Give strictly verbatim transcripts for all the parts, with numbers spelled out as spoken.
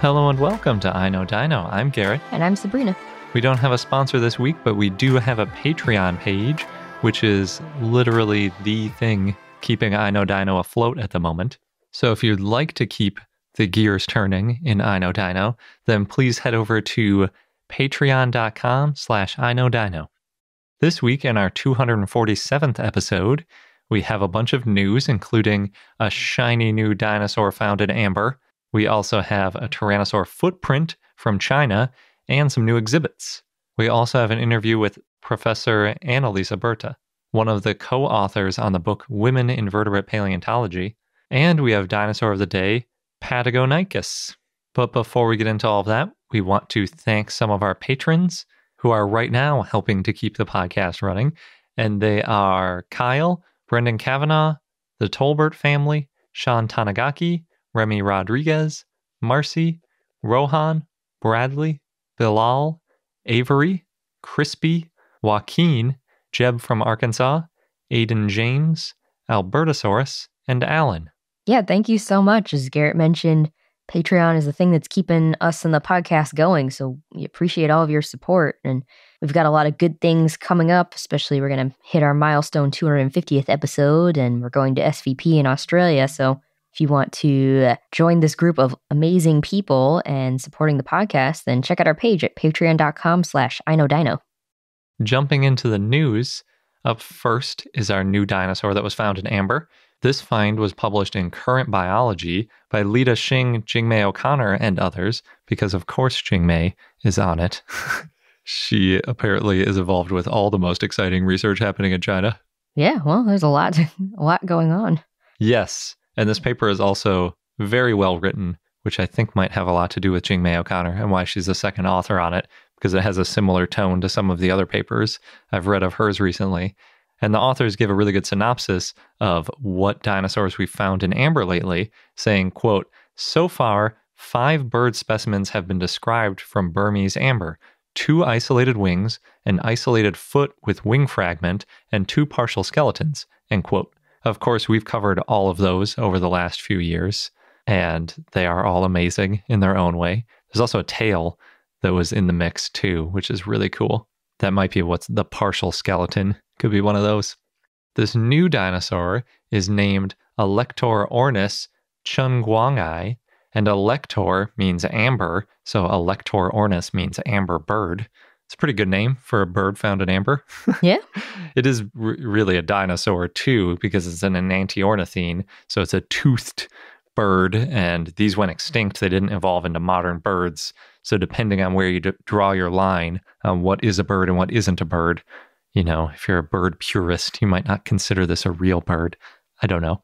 Hello and welcome to I Know Dino. I'm Garrett. And I'm Sabrina. We don't have a sponsor this week, but we do have a Patreon page, which is literally the thing keeping I Know Dino afloat at the moment. So if you'd like to keep the gears turning in I Know Dino, then please head over to patreon.com slash I Know Dino. This week in our two hundred forty-seventh episode, we have a bunch of news, including a shiny new dinosaur found in amber. We also have a Tyrannosaur footprint from China and some new exhibits. We also have an interview with Professor Annalisa Berta, one of the co-authors on the book Women in Vertebrate Paleontology, and we have Dinosaur of the Day, Patagonykus. But before we get into all of that, we want to thank some of our patrons who are right now helping to keep the podcast running, and they are Kyle, Brendan Kavanaugh, the Tolbert family, Sean Tanagaki, Remy Rodriguez, Marcy, Rohan, Bradley, Bilal, Avery, Crispy, Joaquin, Jeb from Arkansas, Aiden James, Albertosaurus, and Alan. Yeah, thank you so much. As Garrett mentioned, Patreon is the thing that's keeping us and the podcast going, so we appreciate all of your support. And we've got a lot of good things coming up, especially we're going to hit our milestone two hundred fiftieth episode, and we're going to S V P in Australia, so if you want to join this group of amazing people and supporting the podcast, then check out our page at patreon.com slash I Know Dino. Jumping into the news, up first is our new dinosaur that was found in amber. This find was published in Current Biology by Lita Shing, Jingmai O'Connor, and others, because of course Jingmai is on it. She apparently is involved with all the most exciting research happening in China. Yeah, well, there's a lot, a lot going on. Yes. And this paper is also very well written, which I think might have a lot to do with Jingmai O'Connor and why she's the second author on it, because it has a similar tone to some of the other papers I've read of hers recently. And the authors give a really good synopsis of what dinosaurs we've found in amber lately, saying, quote, "So far, five bird specimens have been described from Burmese amber, two isolated wings, an isolated foot with wing fragment, and two partial skeletons," end quote. Of course, we've covered all of those over the last few years, and they are all amazing in their own way. There's also a tail that was in the mix too, which is really cool. That might be what's the partial skeleton. Could be one of those. This new dinosaur is named Elektorornis chenguangi, and Elector means amber, so Elektorornis means amber bird. It's a pretty good name for a bird found in amber. Yeah. It is r- really a dinosaur too, because it's an enantiornithine, so it's a toothed bird, and these went extinct. They didn't evolve into modern birds, so depending on where you d- draw your line on what is a bird and what isn't a bird, you know, if you're a bird purist, you might not consider this a real bird. I don't know.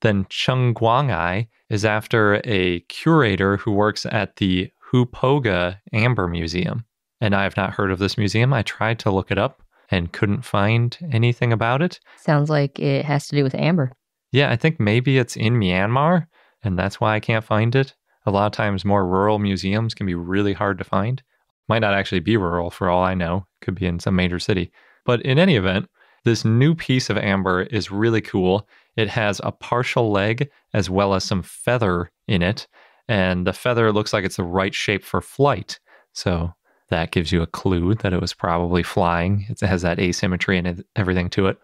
Then chenguangi is after a curator who works at the Hupoga Amber Museum. And I have not heard of this museum. I tried to look it up and couldn't find anything about it. Sounds like it has to do with amber. Yeah, I think maybe it's in Myanmar, and that's why I can't find it. A lot of times more rural museums can be really hard to find. Might not actually be rural for all I know. Could be in some major city. But in any event, this new piece of amber is really cool. It has a partial leg as well as some feather in it. And the feather looks like it's the right shape for flight. So that gives you a clue that it was probably flying. It has that asymmetry and everything to it.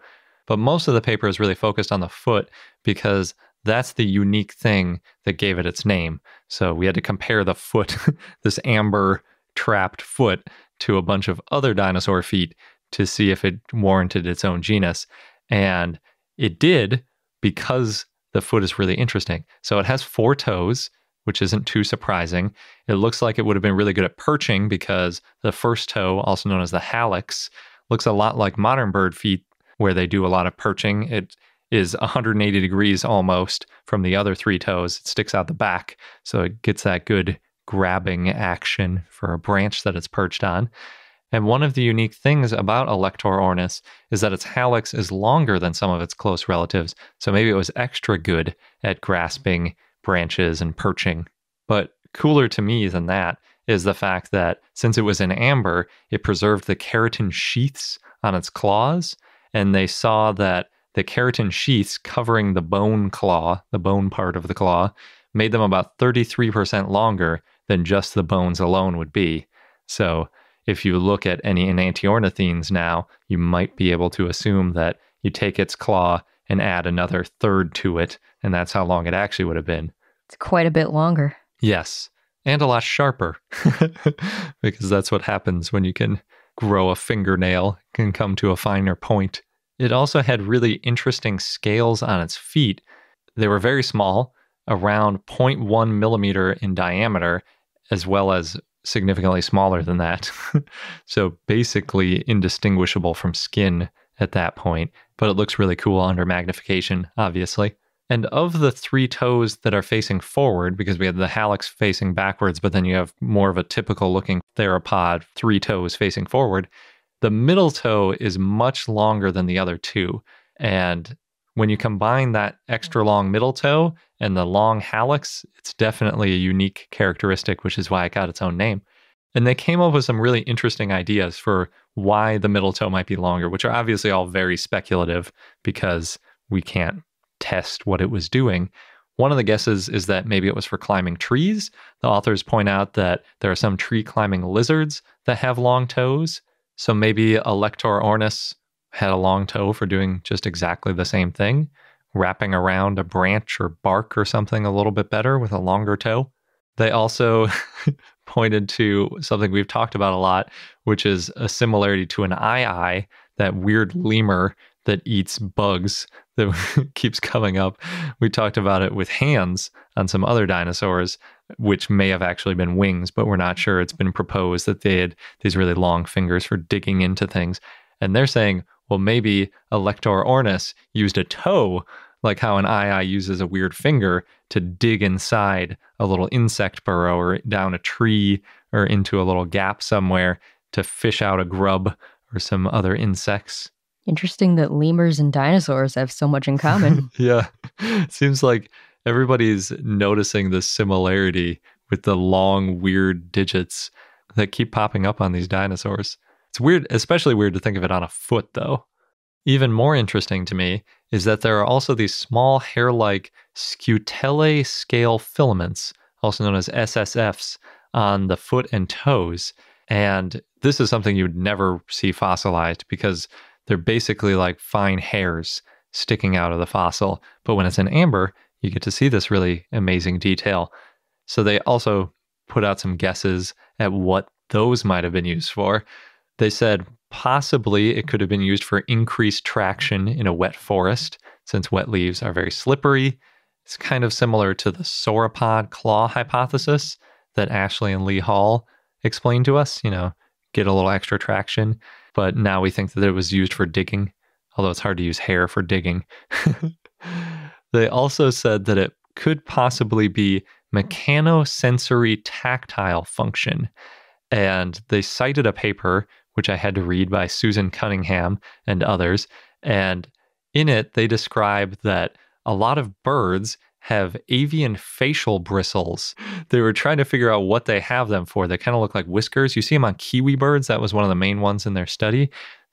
But most of the paper is really focused on the foot because that's the unique thing that gave it its name. So we had to compare the foot, this amber trapped foot, to a bunch of other dinosaur feet to see if it warranted its own genus. And it did, because the foot is really interesting. So it has four toes, which isn't too surprising. It looks like it would have been really good at perching because the first toe, also known as the hallux, looks a lot like modern bird feet where they do a lot of perching. It is one hundred eighty degrees almost from the other three toes. It sticks out the back, so it gets that good grabbing action for a branch that it's perched on. And one of the unique things about Elektorornis is that its hallux is longer than some of its close relatives, so maybe it was extra good at grasping branches and perching. But cooler to me than that is the fact that since it was in amber, it preserved the keratin sheaths on its claws, and they saw that the keratin sheaths covering the bone claw, the bone part of the claw, made them about thirty-three percent longer than just the bones alone would be. So if you look at any enantiornithines now, you might be able to assume that you take its claw and add another third to it, and that's how long it actually would have been. It's quite a bit longer. Yes, and a lot sharper, because that's what happens when you can grow a fingernail, can come to a finer point. It also had really interesting scales on its feet. They were very small, around zero point one millimeter in diameter, as well as significantly smaller than that. So basically indistinguishable from skin at that point, but it looks really cool under magnification, obviously. And of the three toes that are facing forward, because we had the hallux facing backwards, but then you have more of a typical looking theropod, three toes facing forward, the middle toe is much longer than the other two. And when you combine that extra long middle toe and the long hallux, it's definitely a unique characteristic, which is why it got its own name. And they came up with some really interesting ideas for why the middle toe might be longer, which are obviously all very speculative because we can't test what it was doing. One of the guesses is that maybe it was for climbing trees. The authors point out that there are some tree climbing lizards that have long toes. So maybe Elektorornis had a long toe for doing just exactly the same thing, wrapping around a branch or bark or something a little bit better with a longer toe. They also pointed to something we've talked about a lot, which is a similarity to an eye-eye, that weird lemur that eats bugs that keeps coming up. We talked about it with hands on some other dinosaurs, which may have actually been wings, but we're not sure. It's been proposed that they had these really long fingers for digging into things. And they're saying, well, maybe Elektorornis used a toe, like how an eye-eye uses a weird finger, to dig inside a little insect burrow or down a tree or into a little gap somewhere to fish out a grub or some other insects. Interesting that lemurs and dinosaurs have so much in common. Yeah, seems like everybody's noticing the similarity with the long, weird digits that keep popping up on these dinosaurs. It's weird, especially weird to think of it on a foot, though. Even more interesting to me is that there are also these small hair-like scutellae scale filaments, also known as S S Fs, on the foot and toes. And this is something you would never see fossilized because they're basically like fine hairs sticking out of the fossil. But when it's in amber, you get to see this really amazing detail. So they also put out some guesses at what those might have been used for. They said possibly it could have been used for increased traction in a wet forest, since wet leaves are very slippery. It's kind of similar to the sauropod claw hypothesis that Ashley and Lee Hall explained to us, you know, get a little extra traction. But now we think that it was used for digging, although it's hard to use hair for digging. They also said that it could possibly be mechanosensory tactile function. And they cited a paper, which I had to read, by Susan Cunningham and others. And in it, they describe that a lot of birds have avian facial bristles. They were trying to figure out what they have them for. They kind of look like whiskers. You see them on kiwi birds. That was one of the main ones in their study.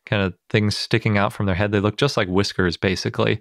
Kind of things sticking out from their head. They look just like whiskers, basically.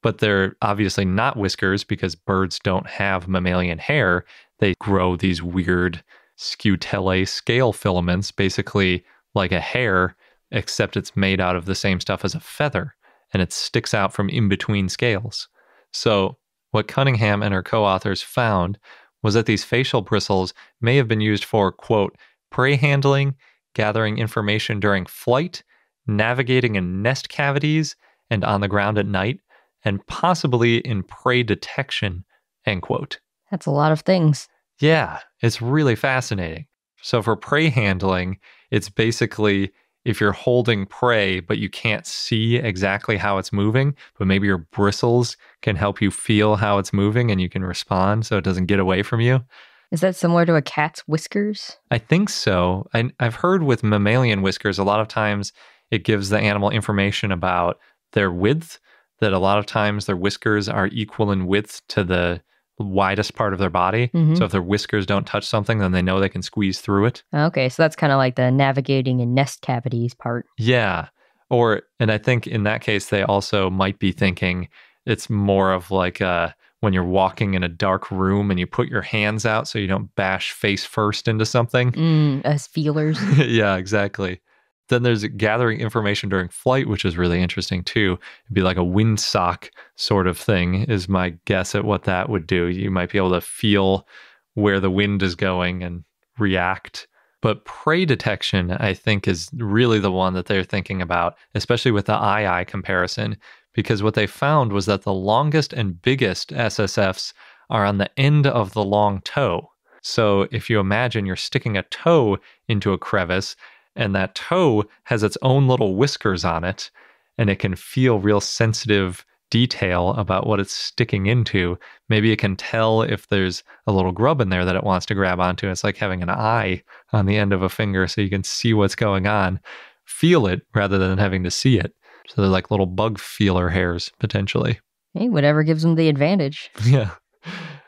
But they're obviously not whiskers because birds don't have mammalian hair. They grow these weird scutellae scale filaments, basically like a hair, except it's made out of the same stuff as a feather, and it sticks out from in between scales. So what Cunningham and her co-authors found was that these facial bristles may have been used for, quote, prey handling, gathering information during flight, navigating in nest cavities and on the ground at night, and possibly in prey detection, end quote. That's a lot of things. Yeah, it's really fascinating. So for prey handling, it's basically if you're holding prey, but you can't see exactly how it's moving, but maybe your bristles can help you feel how it's moving and you can respond so it doesn't get away from you. Is that similar to a cat's whiskers? I think so. I, I've heard with mammalian whiskers, a lot of times it gives the animal information about their width, that a lot of times their whiskers are equal in width to the widest part of their body. Mm-hmm. So if their whiskers don't touch something, then they know they can squeeze through it. Okay, so that's kind of like the navigating in nest cavities part. Yeah, or and I think in that case, they also might be thinking it's more of like a when you're walking in a dark room and you put your hands out so you don't bash face first into something. Mm, as feelers. Yeah, exactly. Then there's gathering information during flight, which is really interesting too. It'd be like a windsock sort of thing is my guess at what that would do. You might be able to feel where the wind is going and react. But prey detection, I think, is really the one that they're thinking about, especially with the eye-eye comparison, because what they found was that the longest and biggest S S Fs are on the end of the long toe. So if you imagine you're sticking a toe into a crevice, and that toe has its own little whiskers on it, and it can feel real sensitive detail about what it's sticking into. Maybe it can tell if there's a little grub in there that it wants to grab onto. It's like having an eye on the end of a finger so you can see what's going on, feel it rather than having to see it. So they're like little bug feeler hairs, potentially. Hey, whatever gives them the advantage. Yeah.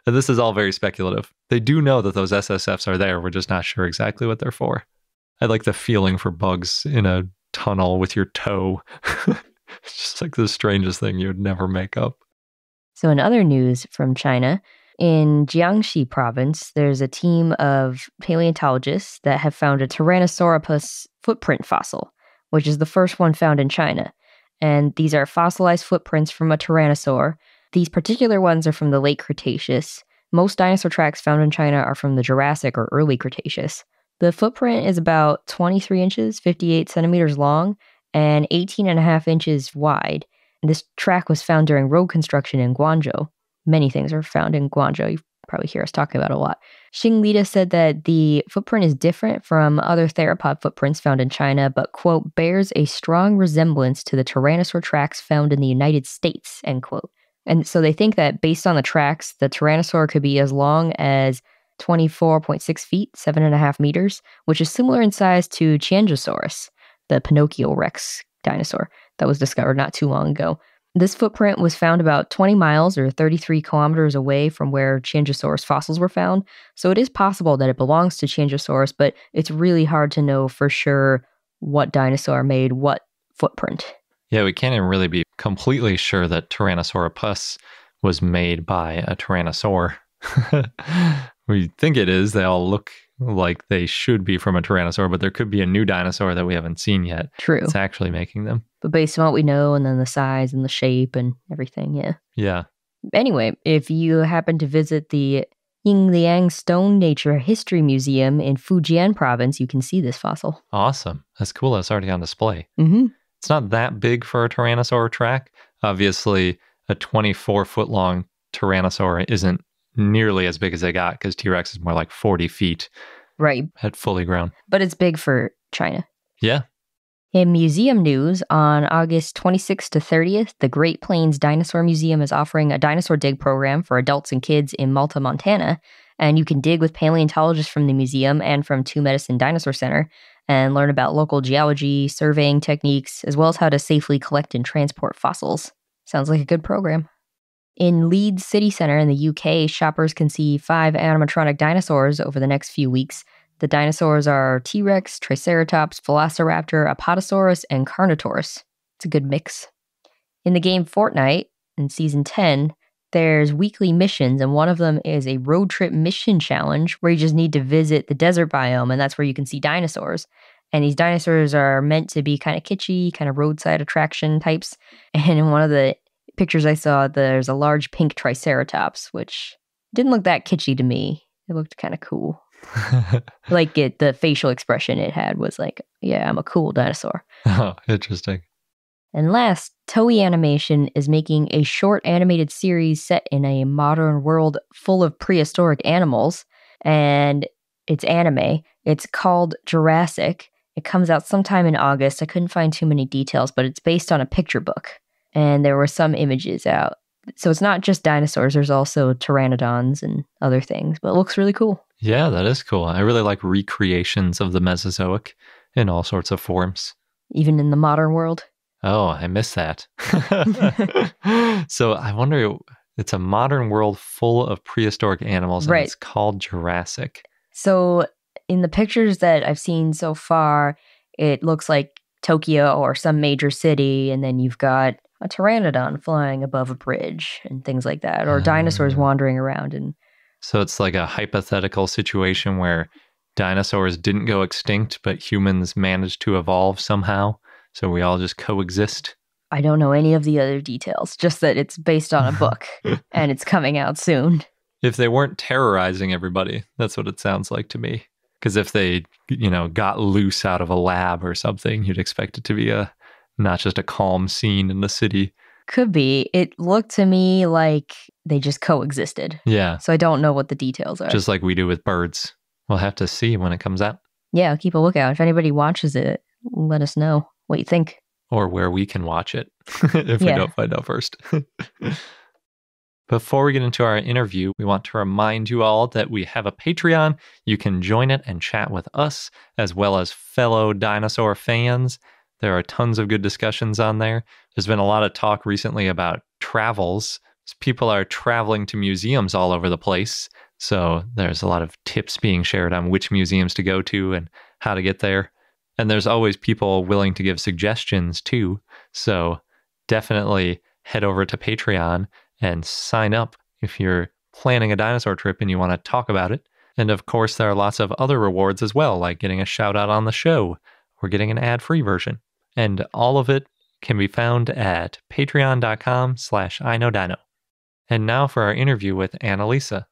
And this is all very speculative. They do know that those S S Fs are there. We're just not sure exactly what they're for. I like the feeling for bugs in a tunnel with your toe. It's just like the strangest thing you would never make up. So in other news from China, in Jiangxi province, there's a team of paleontologists that have found a Tyrannosauripus footprint fossil, which is the first one found in China. And these are fossilized footprints from a tyrannosaur. These particular ones are from the late Cretaceous. Most dinosaur tracks found in China are from the Jurassic or early Cretaceous. The footprint is about twenty-three inches, fifty-eight centimeters long, and eighteen and a half inches wide. This track was found during road construction in Guangzhou. Many things are found in Guangzhou. You probably hear us talking about it a lot. Xing Lita said that the footprint is different from other theropod footprints found in China, but, quote, bears a strong resemblance to the tyrannosaur tracks found in the United States, end quote. And so they think that based on the tracks, the tyrannosaur could be as long as twenty-four point six feet, seven and a half meters, which is similar in size to Qianzhousaurus, the Pinocchio Rex dinosaur that was discovered not too long ago. This footprint was found about twenty miles or thirty-three kilometers away from where Qianzhousaurus fossils were found, so it is possible that it belongs to Qianzhousaurus, but it's really hard to know for sure what dinosaur made what footprint. Yeah, we can't even really be completely sure that Tyrannosauripus was made by a tyrannosaur. We think it is. They all look like they should be from a tyrannosaur, but there could be a new dinosaur that we haven't seen yet. True. It's actually making them. But based on what we know and then the size and the shape and everything, yeah. Yeah. Anyway, if you happen to visit the Yingliang Stone Nature History Museum in Fujian province, you can see this fossil. Awesome. That's cool. That's already on display. Mm-hmm. It's not that big for a tyrannosaur track. Obviously, a twenty-four foot long tyrannosaur isn't nearly as big as they got, because T-Rex is more like forty feet. Right. At fully grown. But it's big for China. Yeah. In museum news, on August twenty-sixth to thirtieth, the Great Plains Dinosaur Museum is offering a dinosaur dig program for adults and kids in Malta, Montana. And you can dig with paleontologists from the museum and from Two Medicine Dinosaur Center and learn about local geology, surveying techniques, as well as how to safely collect and transport fossils. Sounds like a good program. In Leeds City Centre in the U K, shoppers can see five animatronic dinosaurs over the next few weeks. The dinosaurs are T-Rex, Triceratops, Velociraptor, Apatosaurus, and Carnotaurus. It's a good mix. In the game Fortnite, in Season ten, there's weekly missions, and one of them is a road trip mission challenge where you just need to visit the desert biome, and that's where you can see dinosaurs. And these dinosaurs are meant to be kind of kitschy, kind of roadside attraction types. And in one of the pictures I saw, there's a large pink Triceratops, which didn't look that kitschy to me. It looked kind of cool. Like it, the facial expression it had was like, yeah, I'm a cool dinosaur. Oh, interesting. And last, Toei Animation is making a short animated series set in a modern world full of prehistoric animals, and it's anime. It's called Jurassic. It comes out sometime in August. I couldn't find too many details, but it's based on a picture book. And there were some images out. So it's not just dinosaurs. There's also pteranodons and other things. But it looks really cool. Yeah, that is cool. I really like recreations of the Mesozoic in all sorts of forms. Even in the modern world? Oh, I miss that. So I wonder, it's a modern world full of prehistoric animals. And right. It's called Jurassic. So in the pictures that I've seen so far, it looks like Tokyo or some major city. And then you've got a pteranodon flying above a bridge and things like that, or uh, dinosaurs wandering around. And so it's like a hypothetical situation where dinosaurs didn't go extinct, but humans managed to evolve somehow. So we all just coexist. I don't know any of the other details, just that it's based on a book and it's coming out soon. If they weren't terrorizing everybody, that's what it sounds like to me. Because if they, you know, got loose out of a lab or something, you'd expect it to be a not just a calm scene in the city. Could be. It looked to me like they just coexisted. Yeah. So I don't know what the details are. Just like we do with birds. We'll have to see when it comes out. Yeah, keep a lookout. If anybody watches it, let us know what you think. Or where we can watch it if yeah. we don't find out first. Before we get into our interview, we want to remind you all that we have a Patreon. You can join it and chat with us, as well as fellow dinosaur fans. There are tons of good discussions on there. There's been a lot of talk recently about travels. People are traveling to museums all over the place. So there's a lot of tips being shared on which museums to go to and how to get there. And there's always people willing to give suggestions too. So definitely head over to Patreon and sign up if you're planning a dinosaur trip and you want to talk about it. And of course, there are lots of other rewards as well, like getting a shout out on the show or getting an ad-free version. And all of it can be found at patreon.com slash I Know Dino. And now for our interview with Annalisa.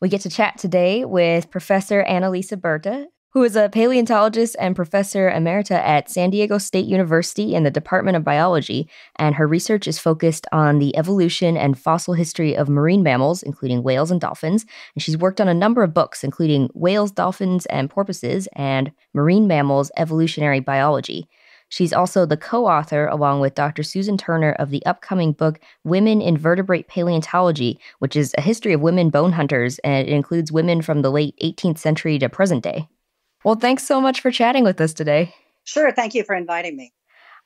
We get to chat today with Professor Annalisa Berta, who is a paleontologist and professor emerita at San Diego State University in the Department of Biology, and her research is focused on the evolution and fossil history of marine mammals, including whales and dolphins, and she's worked on a number of books, including Whales, Dolphins, and Porpoises, and Marine Mammals, Evolutionary Biology. She's also the co-author, along with Doctor Susan Turner, of the upcoming book Women in Vertebrate Paleontology, which is a history of women bone hunters, and it includes women from the late eighteenth century to present day. Well, thanks so much for chatting with us today. Sure. Thank you for inviting me.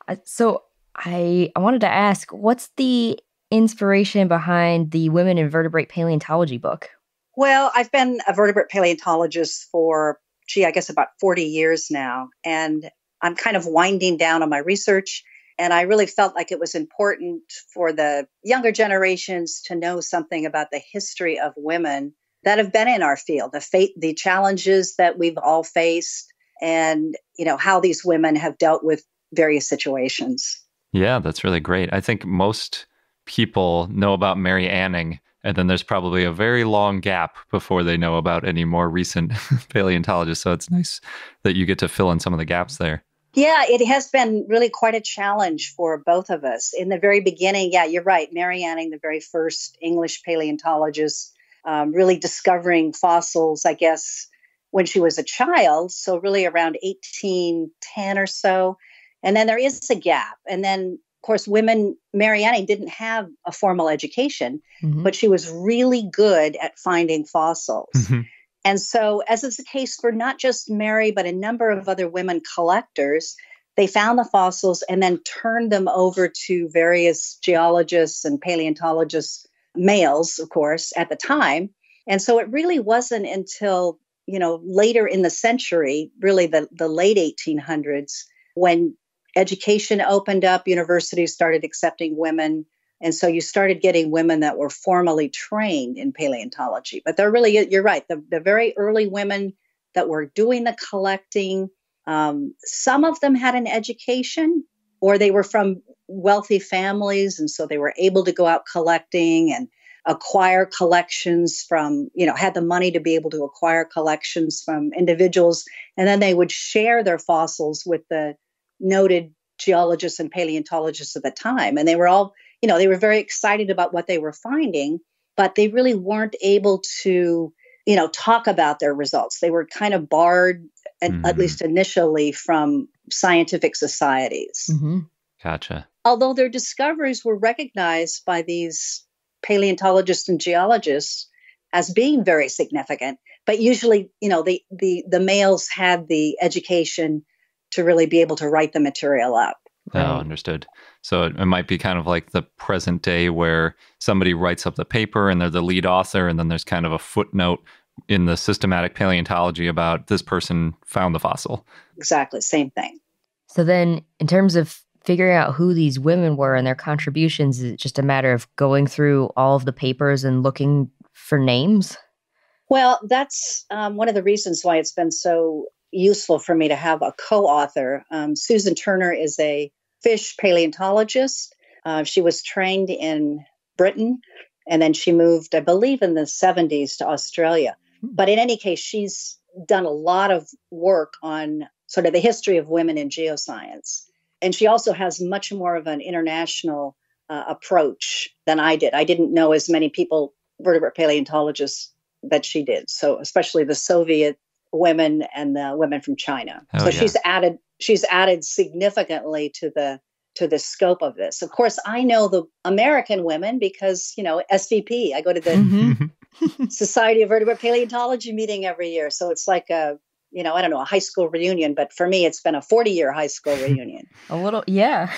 Uh, so I, I wanted to ask, what's the inspiration behind the Women in Vertebrate Paleontology book? Well, I've been a vertebrate paleontologist for, gee, I guess about forty years now, and I'm kind of winding down on my research, and I really felt like it was important for the younger generations to know something about the history of women that have been in our field, the fate, the challenges that we've all faced, and you know how these women have dealt with various situations. Yeah, that's really great. I think most people know about Mary Anning, and then there's probably a very long gap before they know about any more recent paleontologists. So it's nice that you get to fill in some of the gaps there. Yeah, it has been really quite a challenge for both of us. In the very beginning, yeah, you're right. Mary Anning, the very first English paleontologist, um, really discovering fossils, I guess, when she was a child. So really around eighteen ten or so. And then there is a gap. And then, of course, women, Mary Anning didn't have a formal education, mm-hmm. but she was really good at finding fossils. Mm-hmm. And so, as is the case for not just Mary, but a number of other women collectors, they found the fossils and then turned them over to various geologists and paleontologists, males, of course, at the time. And so it really wasn't until, you know, later in the century, really the, the late eighteen hundreds, when education opened up, universities started accepting women. And so you started getting women that were formally trained in paleontology. But they're really, you're right, the, the very early women that were doing the collecting, um, some of them had an education or they were from wealthy families. And so they were able to go out collecting and acquire collections from, you know, had the money to be able to acquire collections from individuals. And then they would share their fossils with the noted geologists and paleontologists at the time. And they were all, you know, they were very excited about what they were finding, but they really weren't able to, you know, talk about their results. They were kind of barred, mm-hmm. at least initially, from scientific societies. Mm-hmm. Gotcha. Although their discoveries were recognized by these paleontologists and geologists as being very significant, but usually, you know, the the, the males had the education to really be able to write the material up. Oh, understood. So it, it might be kind of like the present day where somebody writes up the paper and they're the lead author, and then there's kind of a footnote in the systematic paleontology about this person found the fossil. Exactly. Same thing. So then in terms of figuring out who these women were and their contributions, is it just a matter of going through all of the papers and looking for names? Well, that's um, one of the reasons why it's been so useful for me to have a co-author. Um, Susan Turner is a fish paleontologist. Uh, she was trained in Britain, and then she moved, I believe, in the seventies to Australia. But in any case, she's done a lot of work on sort of the history of women in geoscience. And she also has much more of an international uh, approach than I did. I didn't know as many people, vertebrate paleontologists, that she did. So especially the Soviet women and the women from China. Oh, so yeah. she's added she's added significantly to the to the scope of this. Of course, I know the American women because, you know, S V P. I go to the mm-hmm. Society of Vertebrate Paleontology meeting every year. So it's like a, you know, I don't know, a high school reunion, but for me, it's been a forty-year high school reunion. A little, yeah.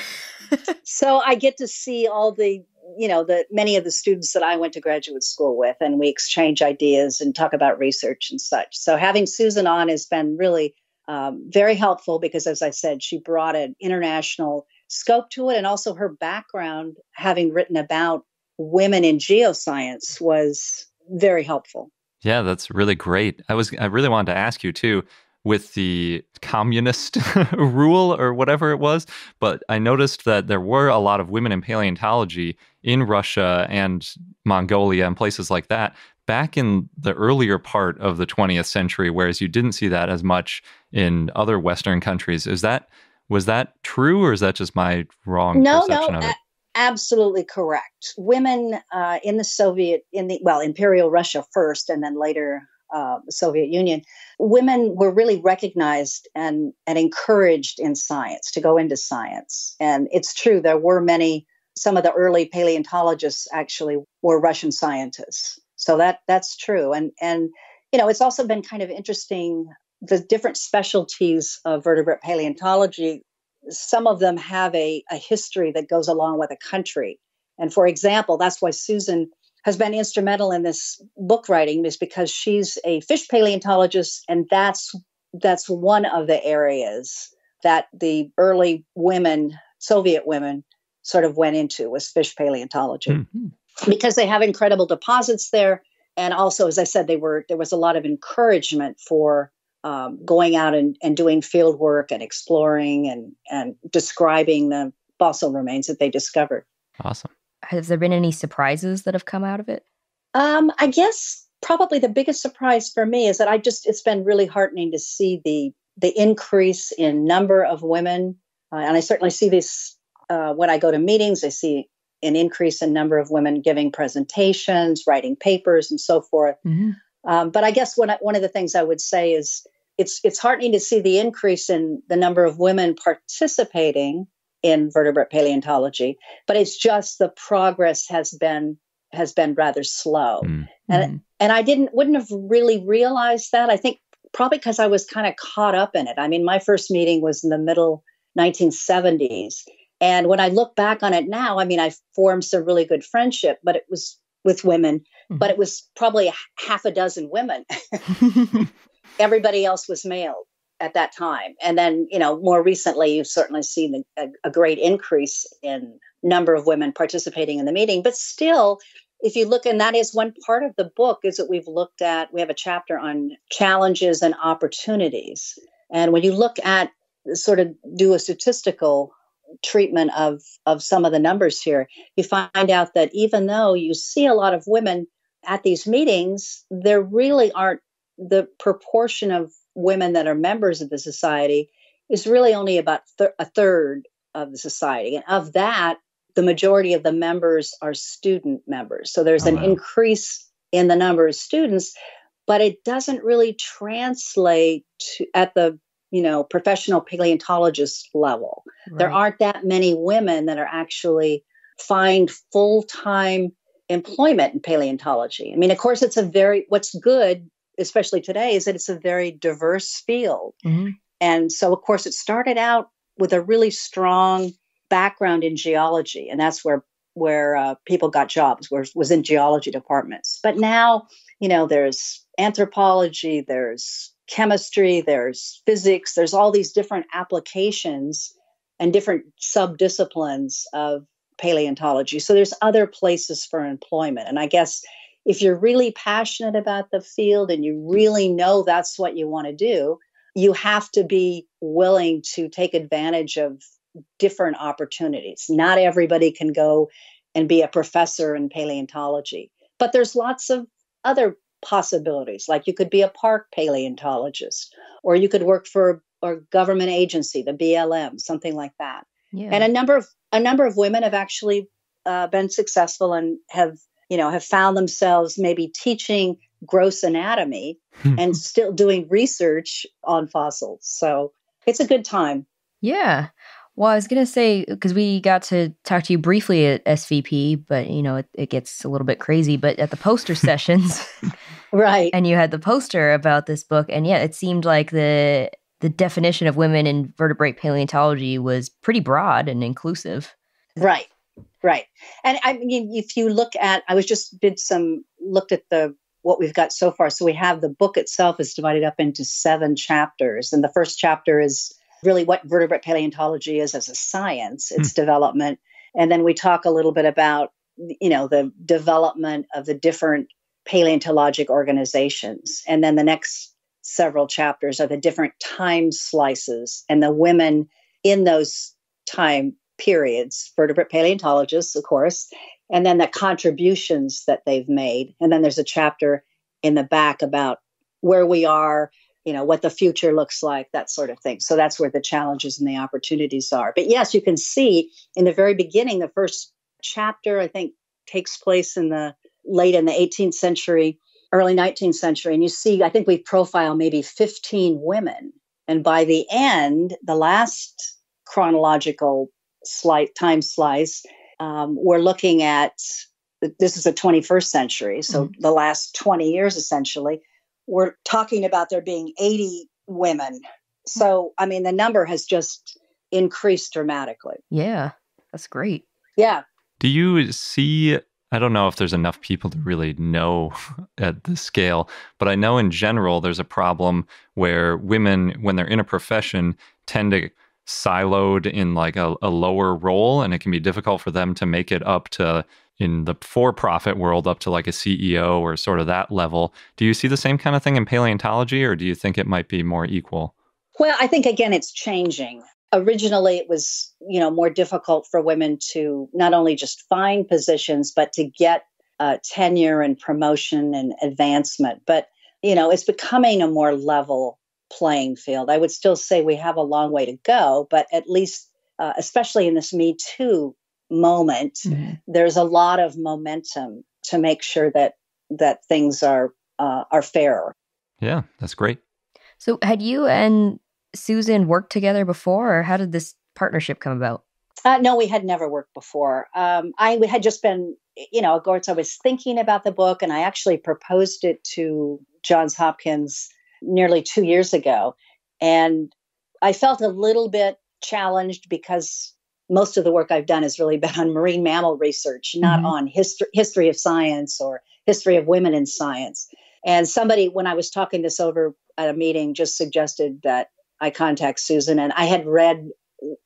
So I get to see all the, you know, the many of the students that I went to graduate school with, and we exchange ideas and talk about research and such. So having Susan on has been really um, very helpful because, as I said, she brought an international scope to it, and also her background, having written about women in geoscience, was very helpful. Yeah, that's really great. I was I really wanted to ask you too, with the communist rule or whatever it was, but I noticed that there were a lot of women in paleontology in Russia and Mongolia and places like that back in the earlier part of the twentieth century, whereas you didn't see that as much in other Western countries. Is that was that true, or is that just my wrong no, perception no, of it? No, no. Absolutely correct. Women uh, in the Soviet, in the well, Imperial Russia first, and then later uh, the Soviet Union, women were really recognized and and encouraged in science, to go into science. And it's true, there were many. Some of the early paleontologists actually were Russian scientists. So that that's true. And and you know, it's also been kind of interesting, the different specialties of vertebrate paleontology. Some of them have a, a history that goes along with a country. And for example, that's why Susan has been instrumental in this book writing, is because she's a fish paleontologist, and that's that's one of the areas that the early women, Soviet women, sort of went into, was fish paleontology. Mm-hmm. Because they have incredible deposits there. And also, as I said, they were there was a lot of encouragement for Um, going out and, and doing field work and exploring and, and describing the fossil remains that they discovered. Awesome. Has there been any surprises that have come out of it? Um, I guess probably the biggest surprise for me is that I just, it's been really heartening to see the the increase in number of women. Uh, and I certainly see this uh, when I go to meetings. I see an increase in number of women giving presentations, writing papers, and so forth. Mm-hmm. Um, but I guess one, one of the things I would say is, It's it's heartening to see the increase in the number of women participating in vertebrate paleontology, but it's just the progress has been has been rather slow. Mm. And and I didn't wouldn't have really realized that. I think probably because I was kind of caught up in it. I mean, my first meeting was in the middle nineteen seventies, and when I look back on it now, I mean, I formed some really good friendship, but it was with women, mm. but it was probably half a dozen women. Everybody else was male at that time. And then, you know, more recently, you've certainly seen a, a great increase in number of women participating in the meeting. But still, if you look, and that is one part of the book, is that we've looked at, we have a chapter on challenges and opportunities. And when you look at, sort of do a statistical treatment of, of some of the numbers here, you find out that even though you see a lot of women at these meetings, there really aren't, the proportion of women that are members of the society is really only about th- a third of the society. And of that, the majority of the members are student members. So there's oh, an wow. increase in the number of students, but it doesn't really translate to, at the you know professional paleontologist level. Right. There aren't that many women that are actually find full-time employment in paleontology. I mean, of course, it's a very, what's good, especially today, is that it's a very diverse field. Mm-hmm. And so, of course, it started out with a really strong background in geology, and that's where where uh, people got jobs, where, was in geology departments. But now, you know, there's anthropology, there's chemistry, there's physics, there's all these different applications and different subdisciplines of paleontology. So there's other places for employment. And I guess if you're really passionate about the field and you really know that's what you want to do, you have to be willing to take advantage of different opportunities. Not everybody can go and be a professor in paleontology, but there's lots of other possibilities. Like you could be a park paleontologist, or you could work for a government agency, the B L M, something like that. Yeah. And a number of a number of women have actually uh, been successful and have, you know, have found themselves maybe teaching gross anatomy and still doing research on fossils. So it's a good time. Yeah. Well, I was going to say, because we got to talk to you briefly at S V P, but, you know, it, it gets a little bit crazy, but at the poster sessions. Right. And you had the poster about this book. And yeah, it seemed like the the definition of women in vertebrate paleontology was pretty broad and inclusive. Right. Right. And I mean, if you look at, I was just did some, looked at the what we've got so far. So we have the book itself is divided up into seven chapters. And the first chapter is really what vertebrate paleontology is as a science, its mm. development. And then we talk a little bit about, you know, the development of the different paleontologic organizations. And then the next several chapters are the different time slices and the women in those time periods, vertebrate paleontologists, of course, and then the contributions that they've made. And then there's a chapter in the back about where we are, you know, what the future looks like, that sort of thing. So that's where the challenges and the opportunities are. But yes, you can see in the very beginning, the first chapter, I think, takes place in the late in the eighteenth century, early nineteenth century. And you see, I think we profile maybe fifteen women. And by the end, the last chronological slight time slice, um, we're looking at, this is the twenty-first century. So mm-hmm. the last twenty years, essentially. We're talking about there being eighty women. So, I mean, the number has just increased dramatically. Yeah, that's great. Yeah. Do you see, I don't know if there's enough people to really know at this scale, but I know in general there's a problem where women, when they're in a profession, tend to siloed in like a, a lower role, and it can be difficult for them to make it up to, in the for-profit world, up to like a C E O or sort of that level. Do you see the same kind of thing in paleontology, or do you think it might be more equal? Well, I think, again, it's changing. Originally, it was, you know, more difficult for women to not only just find positions, but to get uh, tenure and promotion and advancement. But, you know, it's becoming a more level playing field. I would still say we have a long way to go, but at least, uh, especially in this Me Too moment, mm-hmm. there's a lot of momentum to make sure that that things are uh, are fairer. Yeah, that's great. So had you and Susan worked together before, or how did this partnership come about? Uh, no, we had never worked before. Um, I had just been, you know, of course, I was thinking about the book, and I actually proposed it to Johns Hopkins nearly two years ago. And I felt a little bit challenged because most of the work I've done has really been on marine mammal research, not mm-hmm. on history, history of science or history of women in science. And somebody, when I was talking this over at a meeting, just suggested that I contact Susan. And I had read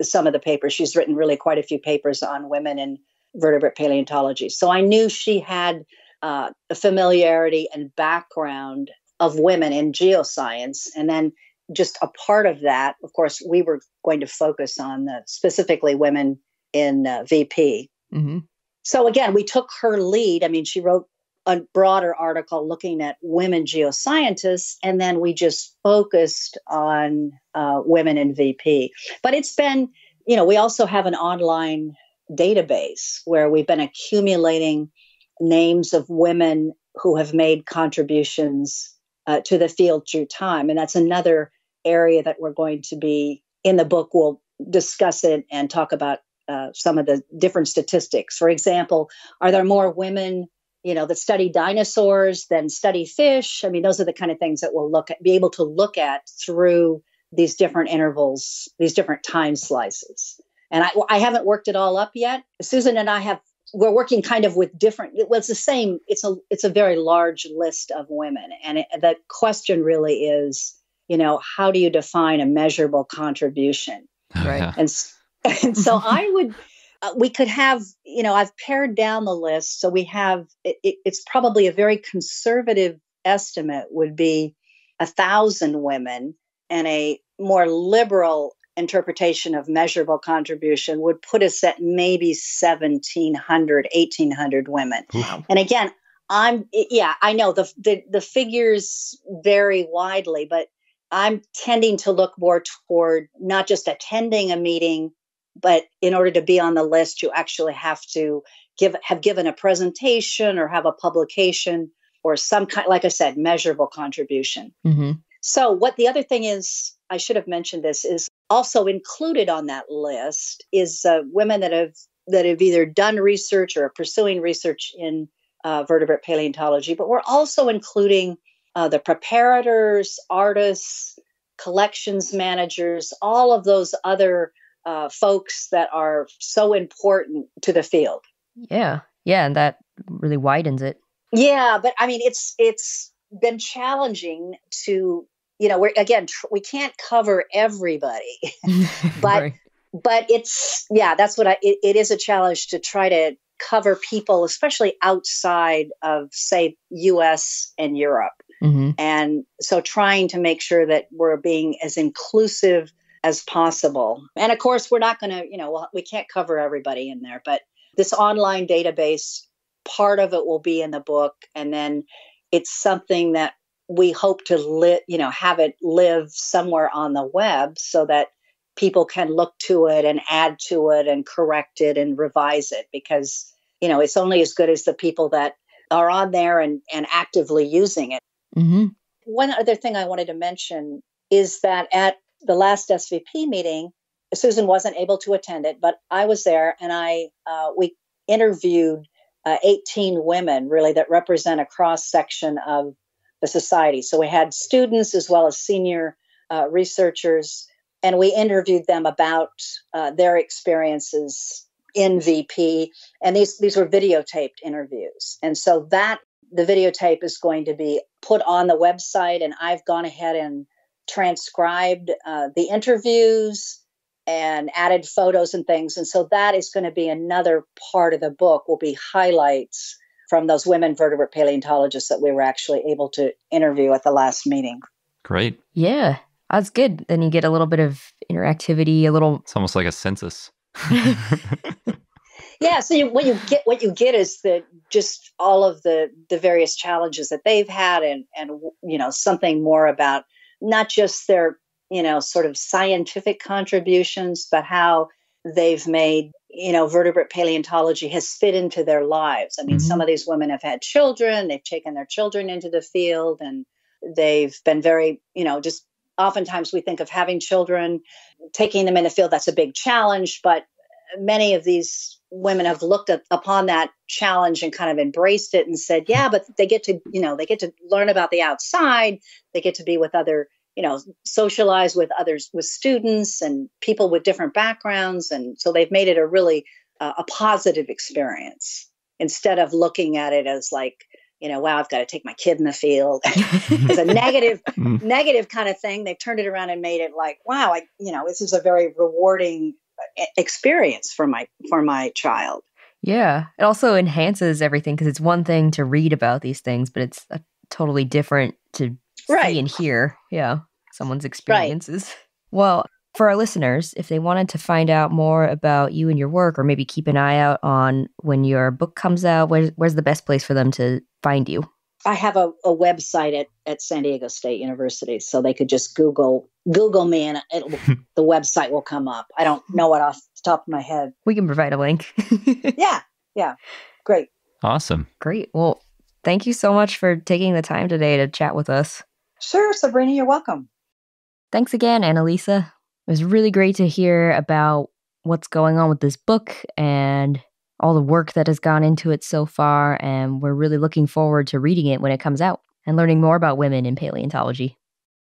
some of the papers. She's written really quite a few papers on women in vertebrate paleontology. So I knew she had uh, a familiarity and background of women in geoscience. And then just a part of that, of course, we were going to focus on the, specifically women in uh, V P. Mm-hmm. So again, we took her lead. I mean, she wrote a broader article looking at women geoscientists, and then we just focused on uh, women in V P. But it's been, you know, we also have an online database where we've been accumulating names of women who have made contributions uh, to the field through time. And that's another area that we're going to be in the book. We'll discuss it and talk about uh, some of the different statistics. For example, are there more women, you know, that study dinosaurs than study fish? I mean, those are the kind of things that we'll look at, be able to look at through these different intervals, these different time slices. And I, I haven't worked it all up yet. Susan and I have We're working kind of with different, well, it's the same, it's a it's a very large list of women. And it, the question really is, you know, how do you define a measurable contribution? Oh, right. Yeah. And And so I would, uh, we could have, you know, I've pared down the list. So we have, it, it's probably a very conservative estimate would be a thousand women, and a more liberal interpretation of measurable contribution would put us at maybe seventeen hundred, eighteen hundred women. Wow. And again, I'm, yeah, I know the, the, the figures vary widely, but I'm tending to look more toward not just attending a meeting, but in order to be on the list, you actually have to give, have given a presentation or have a publication or some kind, like I said, measurable contribution. Mm-hmm. So what the other thing is, I should have mentioned this, is also included on that list is uh, women that have that have either done research or are pursuing research in uh, vertebrate paleontology, but we're also including uh, the preparators, artists, collections managers, all of those other uh, folks that are so important to the field. Yeah, yeah, and that really widens it. Yeah, but I mean, it's it's been challenging to, you know, we're, again, tr- we can't cover everybody, but, right. but it's, yeah, that's what I, it, it is a challenge to try to cover people, especially outside of, say, U S and Europe. Mm-hmm. And so trying to make sure that we're being as inclusive as possible. And of course, we're not going to, you know, we can't cover everybody in there, but this online database, part of it will be in the book. And then it's something that we hope to li- you know, have it live somewhere on the web so that people can look to it and add to it and correct it and revise it, because, you know, it's only as good as the people that are on there and, and actively using it. Mm-hmm. One other thing I wanted to mention is that at the last S V P meeting, Susan wasn't able to attend it, but I was there, and I uh, we interviewed Uh, eighteen women, really, that represent a cross-section of the society. So we had students as well as senior uh, researchers, and we interviewed them about uh, their experiences in V P. And these, these were videotaped interviews. And so that, the videotape is going to be put on the website, and I've gone ahead and transcribed uh, the interviews and added photos and things. And so that is going to be another part of the book, will be highlights from those women vertebrate paleontologists that we were actually able to interview at the last meeting. Great. Yeah, that's good. Then you get a little bit of interactivity, a little... It's almost like a census. Yeah, so you, what you get what you get is the just all of the, the various challenges that they've had, and, and, you know, something more about not just their, you know, sort of scientific contributions, but how they've made, you know, vertebrate paleontology has fit into their lives. I mean, mm-hmm. some of these women have had children, they've taken their children into the field, and they've been very, you know, just oftentimes we think of having children, taking them in the field, that's a big challenge. But many of these women have looked at, upon that challenge and kind of embraced it and said, yeah, but they get to, you know, they get to learn about the outside, they get to be with other, you know, socialize with others, with students and people with different backgrounds. And so they've made it a really uh, a positive experience instead of looking at it as like, you know, wow, I've got to take my kid in the field as a negative, negative kind of thing. They've turned it around and made it like, wow, I, you know, this is a very rewarding experience for my, for my child. Yeah. It also enhances everything, because it's one thing to read about these things, but it's a totally different to right. see and hear, yeah, someone's experiences. Right. Well, for our listeners, if they wanted to find out more about you and your work, or maybe keep an eye out on when your book comes out, where's, where's the best place for them to find you? I have a, a website at, at San Diego State University, so they could just Google Google me and it'll, the website will come up. I don't know it off the top of my head. We can provide a link. Yeah, yeah, great. Awesome. Great. Well, thank you so much for taking the time today to chat with us. Sure, Sabrina, you're welcome. Thanks again, Annalisa. It was really great to hear about what's going on with this book and all the work that has gone into it so far, and we're really looking forward to reading it when it comes out and learning more about women in paleontology.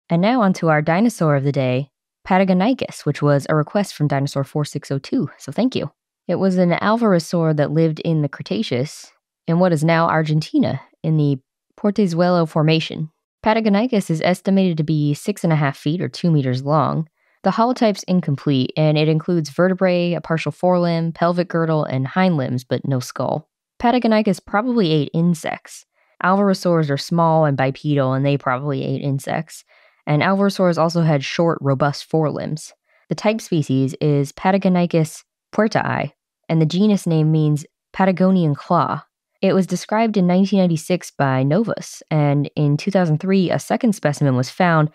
And now on to our dinosaur of the day, Patagonykus, which was a request from Dinosaur four six zero two, so thank you. It was an Alvarezsaur that lived in the Cretaceous in what is now Argentina in the Portezuelo Formation. Patagonykus is estimated to be six and a half feet or two meters long, The holotype's incomplete, and it includes vertebrae, a partial forelimb, pelvic girdle, and hind limbs, but no skull. Patagonykus probably ate insects. Alvarezsaurs are small and bipedal, and they probably ate insects. And alvarezsaurs also had short, robust forelimbs. The type species is Patagonykus puertai, and the genus name means Patagonian claw. It was described in nineteen ninety-six by Novas, and in two thousand three, a second specimen was found,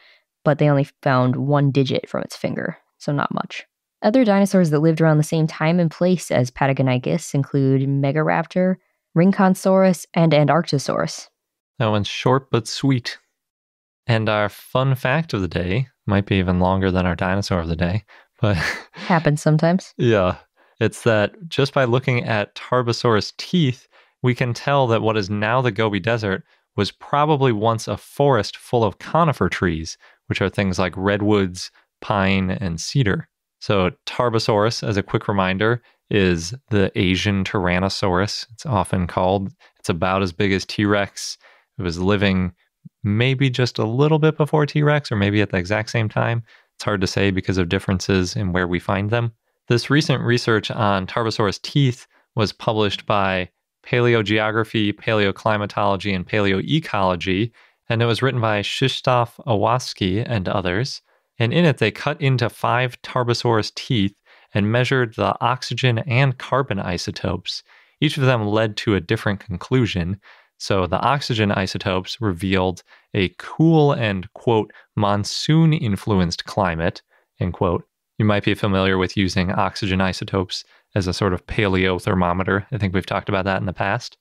but they only found one digit from its finger, so not much. Other dinosaurs that lived around the same time and place as Patagonykus include Megaraptor, Rinconsaurus, and Antarctosaurus. That one's short but sweet. And our fun fact of the day might be even longer than our dinosaur of the day, but happens sometimes. Yeah. It's that just by looking at Tarbosaurus teeth, we can tell that what is now the Gobi Desert was probably once a forest full of conifer trees, which are things like redwoods, pine, and cedar. So Tarbosaurus, as a quick reminder, is the Asian Tyrannosaurus, it's often called. It's about as big as T-Rex. It was living maybe just a little bit before T-Rex, or maybe at the exact same time. It's hard to say because of differences in where we find them. This recent research on Tarbosaurus teeth was published by Paleogeography, Paleoclimatology, and Paleoecology, and it was written by Shishtov Owaski and others. And in it, they cut into five Tarbosaurus teeth and measured the oxygen and carbon isotopes. Each of them led to a different conclusion. So the oxygen isotopes revealed a cool and, quote, monsoon-influenced climate, end quote. You might be familiar with using oxygen isotopes as a sort of paleothermometer. I think we've talked about that in the past.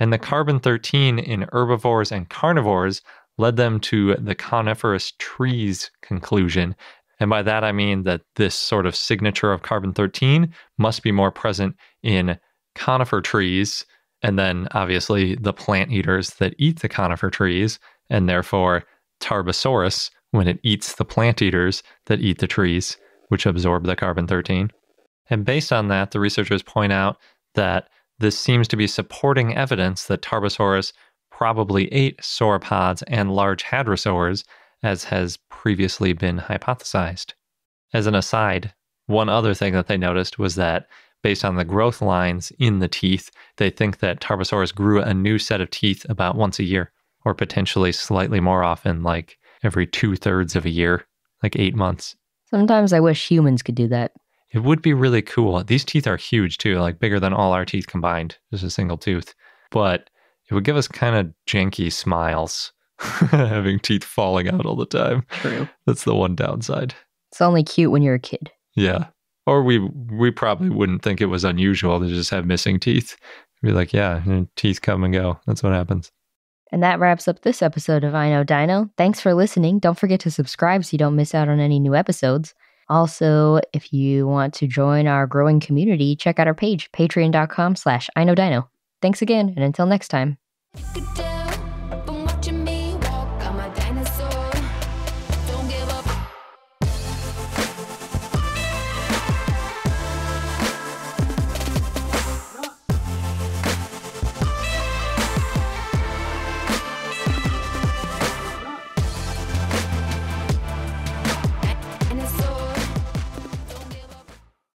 And the carbon thirteen in herbivores and carnivores led them to the coniferous trees conclusion. And by that, I mean that this sort of signature of carbon thirteen must be more present in conifer trees, and then obviously the plant eaters that eat the conifer trees, and therefore Tarbosaurus, when it eats the plant eaters that eat the trees, which absorb the carbon thirteen. And based on that, the researchers point out that this seems to be supporting evidence that Tarbosaurus probably ate sauropods and large hadrosaurs, as has previously been hypothesized. As an aside, one other thing that they noticed was that, based on the growth lines in the teeth, they think that Tarbosaurus grew a new set of teeth about once a year, or potentially slightly more often, like every two-thirds of a year, like eight months. Sometimes I wish humans could do that. It would be really cool. These teeth are huge too, like bigger than all our teeth combined, just a single tooth. But it would give us kind of janky smiles, having teeth falling out all the time. True. That's the one downside. It's only cute when you're a kid. Yeah. Or we we probably wouldn't think it was unusual to just have missing teeth. We'd be like, yeah, teeth come and go. That's what happens. And that wraps up this episode of I Know Dino. Thanks for listening. Don't forget to subscribe so you don't miss out on any new episodes. Also, if you want to join our growing community, check out our page, patreon dot com slash I Know Dino. Thanks again, and until next time.